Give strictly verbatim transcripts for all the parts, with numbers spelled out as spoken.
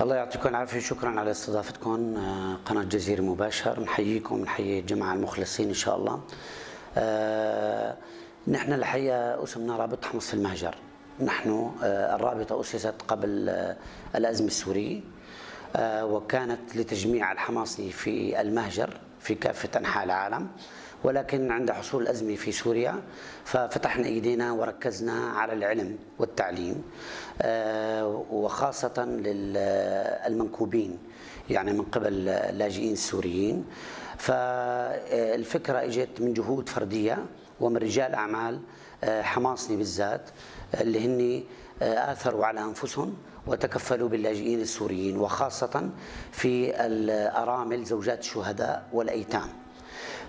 الله يعطيكم العافية. شكرا على استضافتكم قناة جزيرة مباشر. نحييكم ونحيي الجماعة المخلصين إن شاء الله. أه نحن الحقيقة اسمنا رابطة حمص في المهجر. نحن أه الرابطة أسست قبل أه الأزمة السورية، أه وكانت لتجميع الحماصي في المهجر في كافة أنحاء العالم، ولكن عند حصول الأزمة في سوريا ففتحنا إيدينا وركزنا على العلم والتعليم، وخاصة للمنكوبين يعني من قبل اللاجئين السوريين. فالفكرة اجت من جهود فردية ومن رجال أعمال حماصني بالذات اللي هن آثروا على أنفسهم وتكفلوا باللاجئين السوريين، وخاصة في الأرامل زوجات الشهداء والأيتام.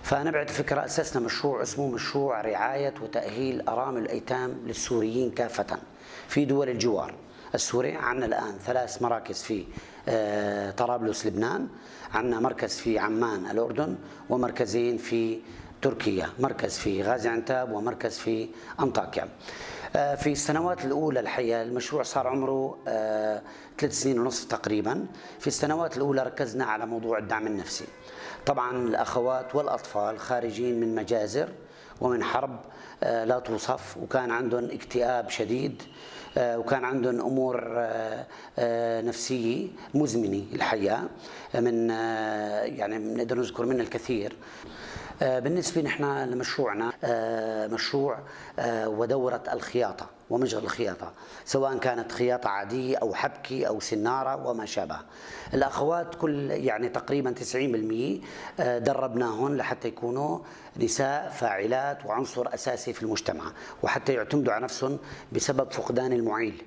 فنبعت الفكرة أسسنا مشروع اسمه مشروع رعاية وتأهيل أرامل الأيتام للسوريين كافة في دول الجوار السوري. عندنا الآن ثلاث مراكز في طرابلس لبنان، عندنا مركز في عمان الأردن، ومركزين في تركيا، مركز في غازي عنتاب ومركز في أنطاكيا. في السنوات الأولى الحقيقة المشروع صار عمره ثلاث سنين ونصف تقريبا. في السنوات الأولى ركزنا على موضوع الدعم النفسي. طبعا الأخوات والأطفال خارجين من مجازر ومن حرب لا توصف، وكان عندهم اكتئاب شديد، وكان عندهم أمور نفسية مزمنة الحقيقة، من يعني بنقدر نذكر منها الكثير. بالنسبة نحن لمشروعنا مشروع ودورة الخياطة ومشغل الخياطة، سواء كانت خياطة عادية أو حبكي أو سنارة وما شابه. الأخوات كل يعني تقريبا تسعين بالمئة دربناهن لحتى يكونوا نساء فاعلات وعنصر أساسي في المجتمع، وحتى يعتمدوا على نفسهم بسبب فقدان المعيل.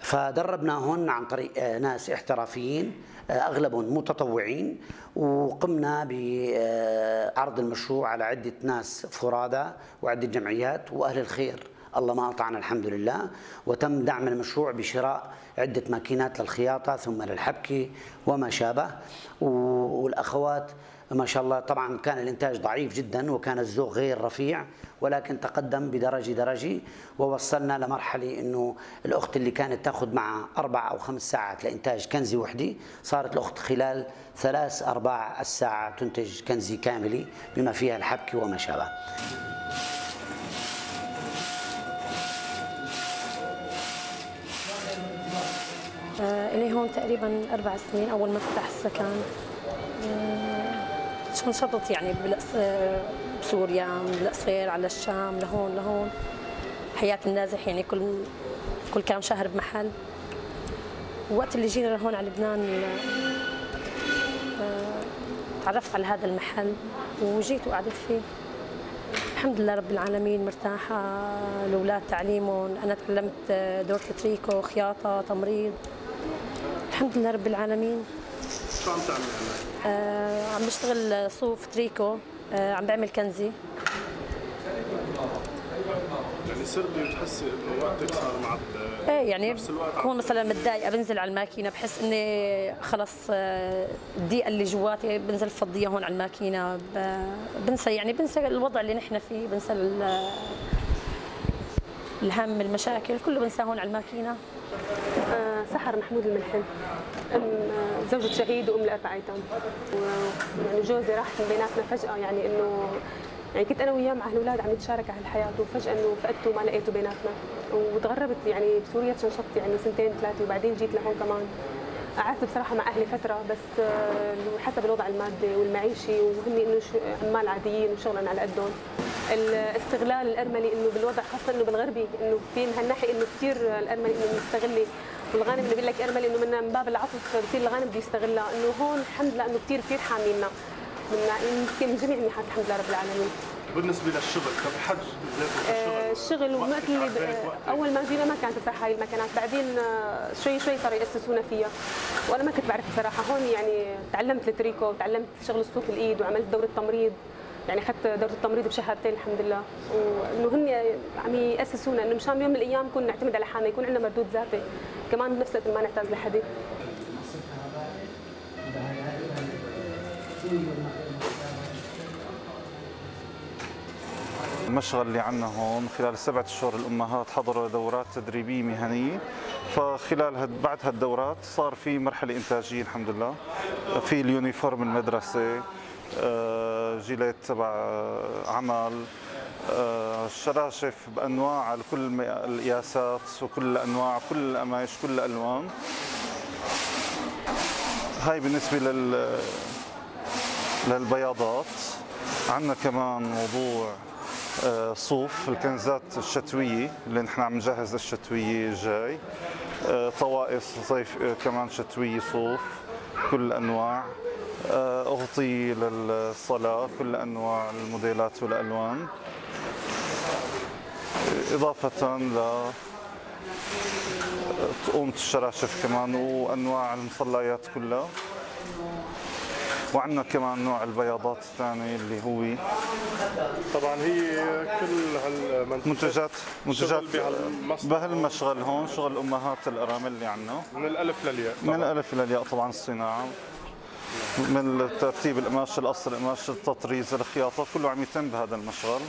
فدربناهن عن طريق ناس احترافيين أغلبهم متطوعين، وقمنا بعرض المشروع على عدة ناس فرادى وعدة جمعيات وأهل الخير، الله ما قطعنا الحمد لله. وتم دعم المشروع بشراء عدة ماكينات للخياطة ثم للحبكة وما شابه. والأخوات ما شاء الله طبعا كان الانتاج ضعيف جدا وكان الذوق غير رفيع، ولكن تقدم بدرجه درجه، ووصلنا لمرحله انه الاخت اللي كانت تاخذ معها اربع او خمس ساعات لانتاج كنزه وحده، صارت الاخت خلال ثلاث ارباع الساعه تنتج كنزه كامله بما فيها الحبكه وما شابه. الي هون تقريبا اربع سنين اول ما فتح السكن. منشطت يعني بسوريا، بالقصير، على الشام، لهون لهون حياة النازح، يعني كل كل كام شهر بمحل. وقت اللي جينا لهون على لبنان تعرفت على هذا المحل وجيت وقعدت فيه. الحمد لله رب العالمين، مرتاحة، الأولاد تعليمهم، أنا تعلمت دورة تريكو، خياطة، تمريض، الحمد لله رب العالمين. شو عم تعمل هلا؟ آه عم بشتغل صوف تريكو، آه عم بعمل كنزي. يعني صرتي بتحسي انه وقتك صار مع ايه، يعني بكون مثلا متضايقه بنزل على الماكينه بحس اني خلص آه الضيقه اللي جواتي بنزل فضيها هون على الماكينه، بنسى يعني بنسى الوضع اللي نحن فيه، بنسى الهم، المشاكل كله بنساه هون على الماكينه. آه سحر محمود الملحم، أم زوجة شهيد وأم لأربع أيتام، ويعني جوزي راح من بيناتنا فجأة، يعني إنه يعني كنت أنا وياه مع هالأولاد عم نتشارك على الحياة، وفجأة إنه فقدته وما لقيته بيناتنا. وتغربت يعني بسوريا، تشنشطت يعني سنتين ثلاثة، وبعدين جيت لهون كمان. قعدت بصراحة مع أهلي فترة، بس حسب الوضع المادي والمعيشي، وهم إنه عمال عاديين وشغلهم على قدهم. الاستغلال الأرملي إنه بالوضع، خاصة إنه بالغربي، إنه في من هالناحية إنه كثير الأرملي إنه مستغلي، والغانم اللي بيقول لك ارمل انه من باب العطف بصير الغانم بده يستغلها. انه هون الحمد لله انه كثير كثير حامينا من من جميع الناحيات، الحمد لله رب العالمين. بالنسبه للشغل، طب الحج بالذات الشغل، وقت اللي اول ما جينا ما كانت بصراحه هاي المكانات، بعدين شوي شوي صاروا ياسسونا فيها، وانا ما كنت بعرف بصراحه. هون يعني تعلمت التريكو وتعلمت شغل الصوف الايد، وعملت دوره تمريض، يعني اخذت دوره التمريض بشهادتين الحمد لله. وانه هن عم ياسسونا انه مشان يوم من الايام كنا نعتمد على حالنا، يكون عندنا مردود ذاتي كمان بنفس الوقت، ما نحتاج لحد. المشغل اللي عندنا هون خلال السبعة اشهر الامهات حضروا دورات تدريبيه مهنيه، فخلال هد بعد هالدورات صار في مرحله انتاجيه الحمد لله، في اليونيفورم المدرسه، جيلات تبع عمل، شراشف بانواع كل القياسات وكل انواع كل القماش كل الالوان. هاي بالنسبه لل للبياضات. عندنا كمان موضوع صوف، الكنزات الشتويه اللي نحن عم نجهز للشتويه الجاي، طوائف صيف كمان شتويه صوف كل الانواع، اغطيه للصلاه كل انواع الموديلات والالوان، اضافه ل تقومة الشراشف كمان وانواع المصليات كلها. وعندنا كمان نوع البياضات الثاني اللي هو طبعا هي كل هالمنتجات منتجات بهالمشغل هون شغل امهات الارامل اللي عندنا من الالف للياء، من الالف للياء طبعا الصناعه، من ترتيب القماش، القص، القماش، التطريز، الخياطه، كله عم يتم بهذا المشغل.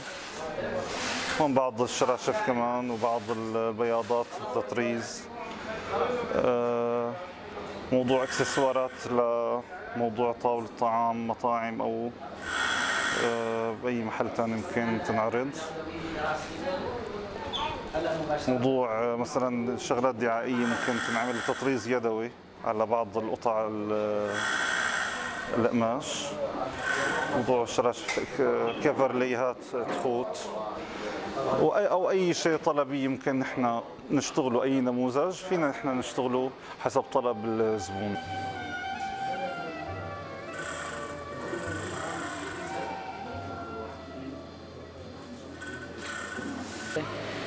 هون بعض الشراشف كمان وبعض البياضات التطريز، موضوع اكسسوارات لموضوع طاولة طعام مطاعم او باي محل ثاني ممكن تنعرض، موضوع مثلا شغلات دعائية ممكن تنعمل تطريز يدوي على بعض القطع القماش، موضوع شراشف كفرليهات تخوت أو أي شيء طلبي يمكن نحن نشتغله، أي نموذج فينا نحن نشتغله حسب طلب الزبون.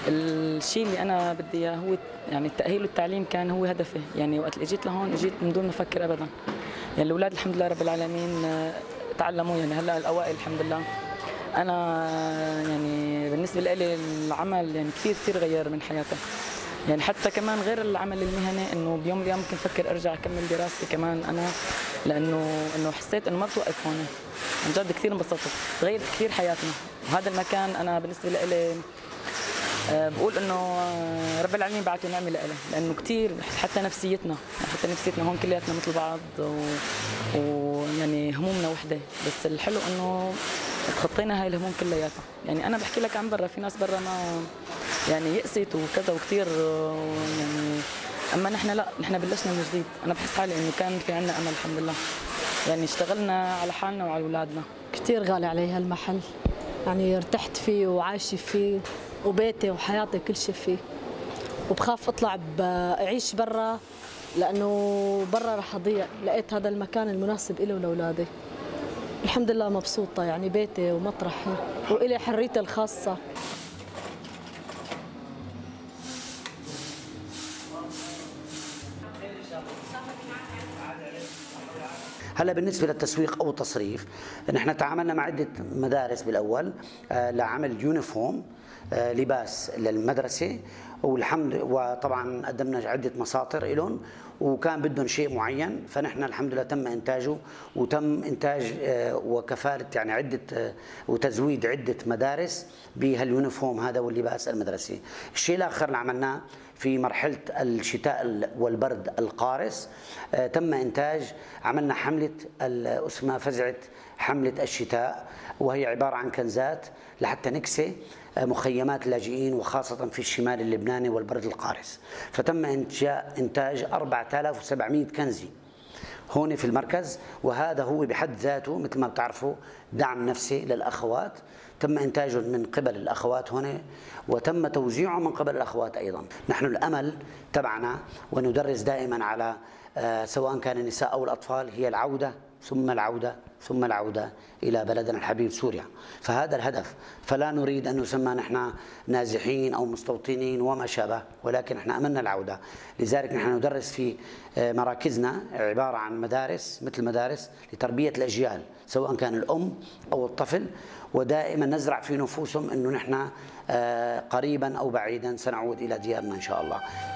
الشيء اللي أنا بدي إياه هو يعني التأهيل والتعليم، كان هو هدفي، يعني وقت إجيت لهون إجيت من دون ما أفكر أبداً، يعني الأولاد الحمد لله رب العالمين تعلموا، يعني هلا الأوائل الحمد لله. أنا يعني بالنسبة لي العمل يعني كثير كثير غير من حياتي، يعني حتى كمان غير العمل المهني، إنه بيوم اليوم ممكن أفكر أرجع أكمل دراستي كمان أنا، لأنه إنه حسيت إنه ما بتوقف هون، عن جد كثير انبسطت، غيرت كثير حياتنا، وهذا المكان أنا بالنسبة لي بقول إنه رب العالمين بعته نعمة لإلي، لأنه كثير حتى نفسيتنا، حتى نفسيتنا هون كلياتنا مثل بعض، ويعني همومنا وحدة، بس الحلو إنه تخطينا هاي الهموم كلياتها. يعني انا بحكي لك عن برا، في ناس برا ما يعني يأست وكذا وكثير يعني، اما نحن لا، نحن بلشنا من جديد. انا بحس حالي انه كان في عندنا امل الحمد لله، يعني اشتغلنا على حالنا وعلى اولادنا. كثير غالي علي هالمحل، يعني ارتحت فيه وعايشه فيه وبيتي وحياتي كل شيء فيه، وبخاف اطلع اعيش برا لانه برا رح اضيع. لقيت هذا المكان المناسب إلي ولاولادي، الحمد لله مبسوطة، يعني بيتي ومطرحي وإلي حريتي الخاصة. هلا بالنسبة للتسويق أو التصريف، نحن تعاملنا مع عدة مدارس بالأول لعمل يونيفورم لباس للمدرسة، والحمد وطبعا قدمنا عدة مساطر لهم وكان بدهم شيء معين، فنحن الحمد لله تم إنتاجه، وتم إنتاج وكفالة يعني عدة وتزويد عدة مدارس بهاليونيفورم هذا واللباس المدرسي. الشيء الآخر اللي عملناه في مرحلة الشتاء والبرد القارس، تم إنتاج، عملنا حملة اسمها فزعة حملة الشتاء، وهي عبارة عن كنزات لحتى نكسي مخيمات اللاجئين وخاصة في الشمال اللبناني والبرد القارس، فتم إنتاج أربعة آلاف وسبعمئة كنزي هون في المركز، وهذا هو بحد ذاته مثل ما بتعرفوا دعم نفسي للأخوات، تم إنتاجه من قبل الأخوات هنا، وتم توزيعه من قبل الأخوات أيضا. نحن الأمل تبعنا وندرس دائما على سواء كان النساء أو الأطفال هي العودة ثم العودة ثم العودة إلى بلدنا الحبيب سوريا، فهذا الهدف، فلا نريد أن نسمى نحن نازحين أو مستوطنين وما شابه، ولكن نحن أملنا العودة. لذلك نحن ندرس في مراكزنا عبارة عن مدارس مثل مدارس لتربية الأجيال سواء كان الأم أو الطفل، ودائما نزرع في نفوسهم أنه نحن قريبا أو بعيدا سنعود إلى ديارنا إن شاء الله.